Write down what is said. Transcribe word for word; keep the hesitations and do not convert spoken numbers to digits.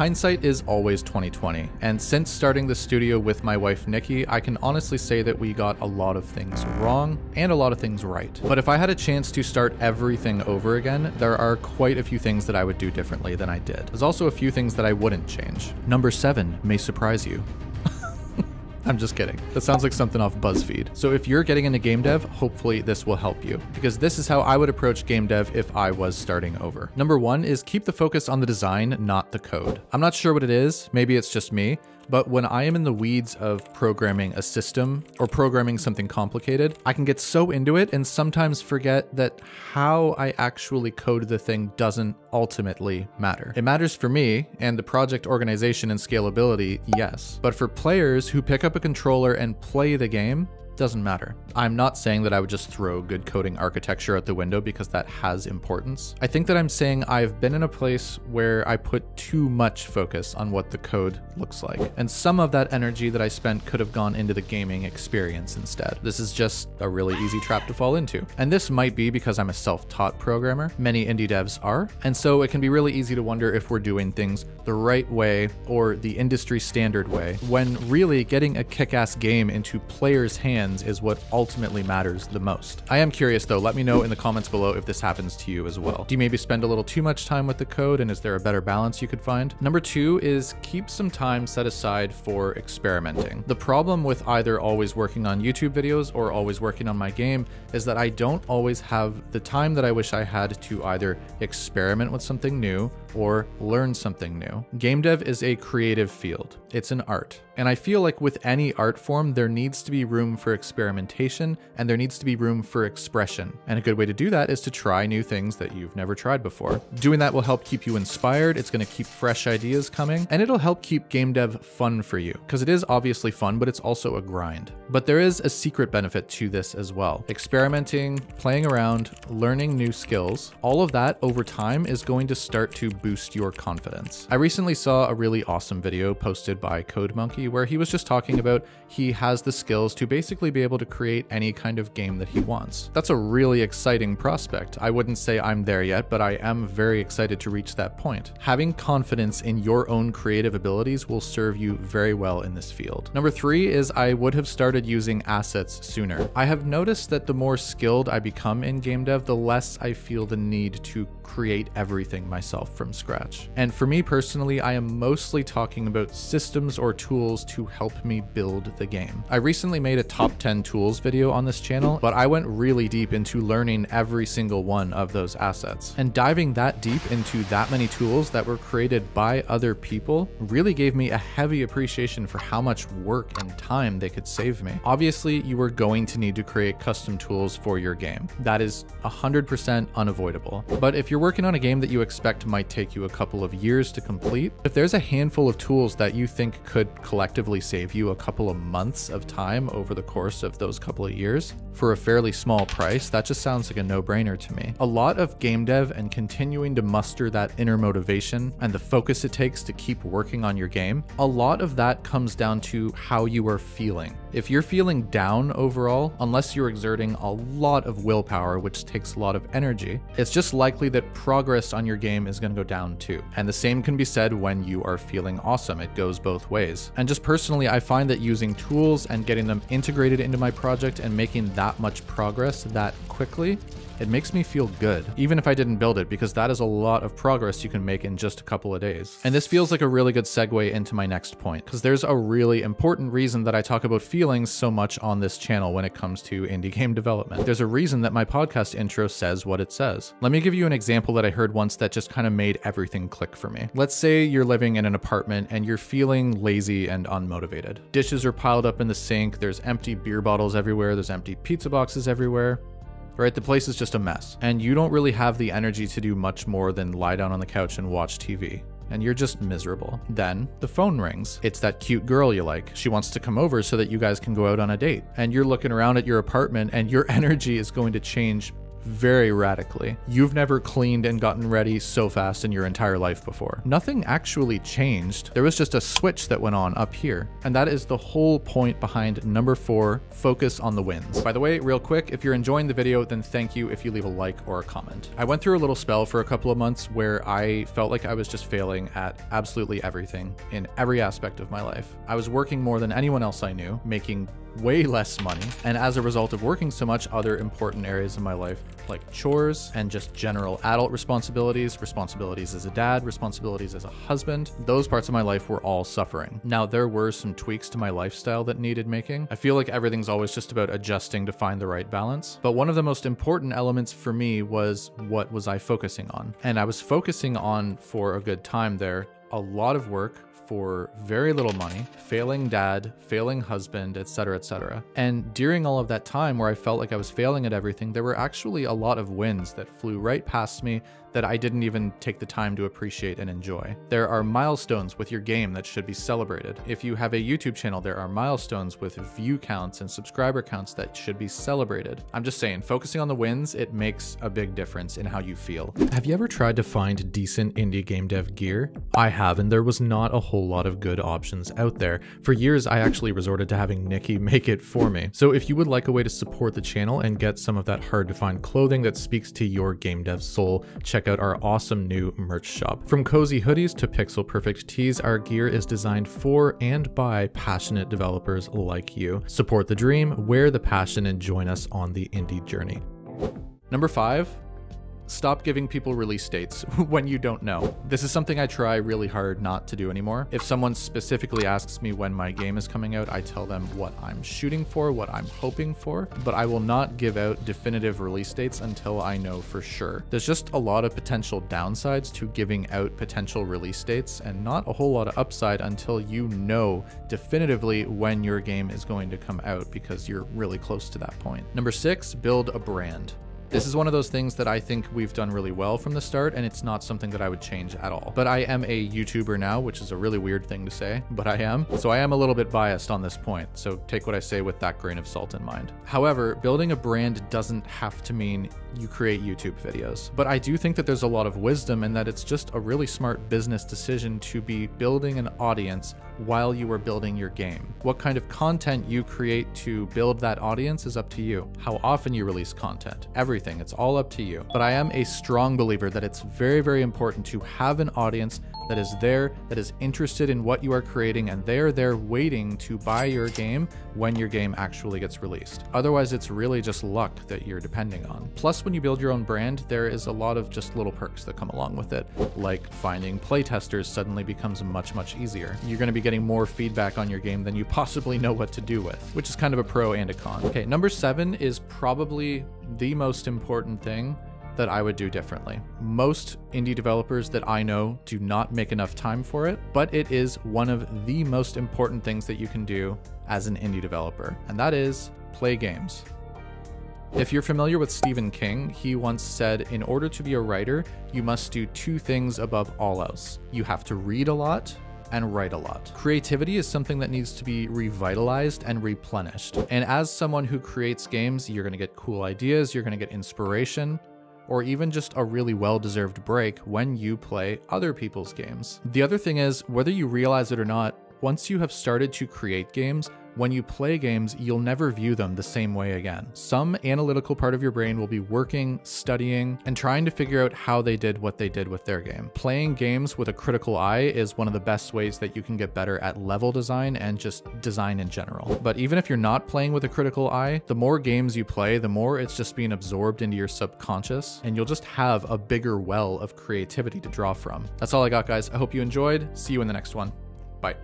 Hindsight is always twenty twenty, and since starting the studio with my wife Nikki, I can honestly say that we got a lot of things wrong and a lot of things right. But if I had a chance to start everything over again, there are quite a few things that I would do differently than I did. There's also a few things that I wouldn't change. Number seven may surprise you. I'm just kidding. That sounds like something off BuzzFeed. So if you're getting into game dev, hopefully this will help you, because this is how I would approach game dev if I was starting over. Number one is keep the focus on the design, not the code. I'm not sure what it is, maybe it's just me, but when I am in the weeds of programming a system or programming something complicated, I can get so into it and sometimes forget that how I actually code the thing doesn't ultimately matter. It matters for me and the project organization and scalability, yes, but for players who pick up a controller and play the game, doesn't matter. I'm not saying that I would just throw good coding architecture out the window because that has importance. I think that I'm saying I've been in a place where I put too much focus on what the code looks like. And some of that energy that I spent could have gone into the gaming experience instead. This is just a really easy trap to fall into. And this might be because I'm a self-taught programmer. Many indie devs are. And so it can be really easy to wonder if we're doing things the right way or the industry standard way, when really getting a kick-ass game into players' hands is what ultimately matters the most. I am curious though, let me know in the comments below if this happens to you as well. Do you maybe spend a little too much time with the code, and is there a better balance you could find? Number two is keep some time set aside for experimenting. The problem with either always working on YouTube videos or always working on my game is that I don't always have the time that I wish I had to either experiment with something new or learn something new. Game dev is a creative field. It's an art. And I feel like with any art form, there needs to be room for experimentation and there needs to be room for expression. And a good way to do that is to try new things that you've never tried before. Doing that will help keep you inspired. It's going to keep fresh ideas coming, and it'll help keep game dev fun for you, because it is obviously fun, but it's also a grind. But there is a secret benefit to this as well. Experimenting, playing around, learning new skills, all of that over time is going to start to boost your confidence. I recently saw a really awesome video posted by Code Monkey where he was just talking about he has the skills to basically be able to create any kind of game that he wants. That's a really exciting prospect. I wouldn't say I'm there yet, but I am very excited to reach that point. Having confidence in your own creative abilities will serve you very well in this field. Number three is I would have started using assets sooner. I have noticed that the more skilled I become in game dev, the less I feel the need to create everything myself from scratch. And for me personally, I am mostly talking about systems or tools to help me build the game. I recently made a top ten tools video on this channel, but I went really deep into learning every single one of those assets. And diving that deep into that many tools that were created by other people really gave me a heavy appreciation for how much work and time they could save me. Obviously, you are going to need to create custom tools for your game. That is one hundred percent unavoidable. But if you're working on a game that you expect might take you a couple of years to complete, if there's a handful of tools that you think could collectively save you a couple of months of time over the course of those couple of years for a fairly small price, that just sounds like a no-brainer to me. A lot of game dev and continuing to muster that inner motivation and the focus it takes to keep working on your game, a lot of that comes down to how you are feeling. If you're feeling down overall, unless you're exerting a lot of willpower, which takes a lot of energy, it's just likely that progress on your game is going to go down too. And the same can be said when you are feeling awesome. It goes both ways. And just personally, I find that using tools and getting them integrated into my project and making that much progress that quickly, it makes me feel good, even if I didn't build it, because that is a lot of progress you can make in just a couple of days. And this feels like a really good segue into my next point, because there's a really important reason that I talk about feelings so much on this channel when it comes to indie game development. There's a reason that my podcast intro says what it says. Let me give you an example that I heard once that just kind of made everything click for me. Let's say you're living in an apartment and you're feeling lazy and unmotivated. Dishes are piled up in the sink, there's empty beer bottles everywhere, there's empty pizza boxes everywhere. Right, the place is just a mess, and you don't really have the energy to do much more than lie down on the couch and watch T V, and you're just miserable. Then the phone rings. It's that cute girl you like. She wants to come over so that you guys can go out on a date, and you're looking around at your apartment, and your energy is going to change very radically. You've never cleaned and gotten ready so fast in your entire life before. Nothing actually changed. There was just a switch that went on up here. And that is the whole point behind number four, focus on the wins. By the way, real quick, if you're enjoying the video, then thank you if you leave a like or a comment. I went through a little spell for a couple of months where I felt like I was just failing at absolutely everything in every aspect of my life. I was working more than anyone else I knew, making way less money. And as a result of working so much, other important areas of my life, like chores and just general adult responsibilities, responsibilities as a dad, responsibilities as a husband, those parts of my life were all suffering. Now, there were some tweaks to my lifestyle that needed making. I feel like everything's always just about adjusting to find the right balance. But one of the most important elements for me was, what was I focusing on? And I was focusing on, for a good time there, a lot of work for very little money, failing dad, failing husband, et cetera, et cetera. And during all of that time where I felt like I was failing at everything, there were actually a lot of wins that flew right past me that I didn't even take the time to appreciate and enjoy. There are milestones with your game that should be celebrated. If you have a YouTube channel, there are milestones with view counts and subscriber counts that should be celebrated. I'm just saying, focusing on the wins, it makes a big difference in how you feel. Have you ever tried to find decent indie game dev gear? I have, and there was not a whole lot of good options out there. For years, I actually resorted to having Nikki make it for me. So if you would like a way to support the channel and get some of that hard to find clothing that speaks to your game dev soul, check Check out our awesome new merch shop. From cozy hoodies to pixel perfect tees, our gear is designed for and by passionate developers like you. Support the dream, wear the passion, and join us on the indie journey. Number five, stop giving people release dates when you don't know. This is something I try really hard not to do anymore. If someone specifically asks me when my game is coming out, I tell them what I'm shooting for, what I'm hoping for, but I will not give out definitive release dates until I know for sure. There's just a lot of potential downsides to giving out potential release dates and not a whole lot of upside until you know definitively when your game is going to come out, because you're really close to that point. Number six, build a brand. This is one of those things that I think we've done really well from the start, and it's not something that I would change at all. But I am a YouTuber now, which is a really weird thing to say, but I am. So I am a little bit biased on this point, so take what I say with that grain of salt in mind. However, building a brand doesn't have to mean you create YouTube videos. But I do think that there's a lot of wisdom in that it's just a really smart business decision to be building an audience while you are building your game. What kind of content you create to build that audience is up to you. How often you release content, everything, it's all up to you. But I am a strong believer that it's very, very important to have an audience that is there, that is interested in what you are creating, and they're there waiting to buy your game when your game actually gets released. Otherwise, it's really just luck that you're depending on. Plus, when you build your own brand, there is a lot of just little perks that come along with it, like finding playtesters suddenly becomes much, much easier. You're gonna be getting more feedback on your game than you possibly know what to do with, which is kind of a pro and a con. Okay, number seven is probably the most important thing that I would do differently. Most indie developers that I know do not make enough time for it, but it is one of the most important things that you can do as an indie developer, and that is play games. If you're familiar with Stephen King, he once said, in order to be a writer, you must do two things above all else. You have to read a lot and write a lot. Creativity is something that needs to be revitalized and replenished. And as someone who creates games, you're gonna get cool ideas, you're gonna get inspiration, or even just a really well-deserved break when you play other people's games. The other thing is, whether you realize it or not, once you have started to create games, when you play games, you'll never view them the same way again. Some analytical part of your brain will be working, studying, and trying to figure out how they did what they did with their game. Playing games with a critical eye is one of the best ways that you can get better at level design and just design in general. But even if you're not playing with a critical eye, the more games you play, the more it's just being absorbed into your subconscious, and you'll just have a bigger well of creativity to draw from. That's all I got, guys. I hope you enjoyed. See you in the next one. Bye.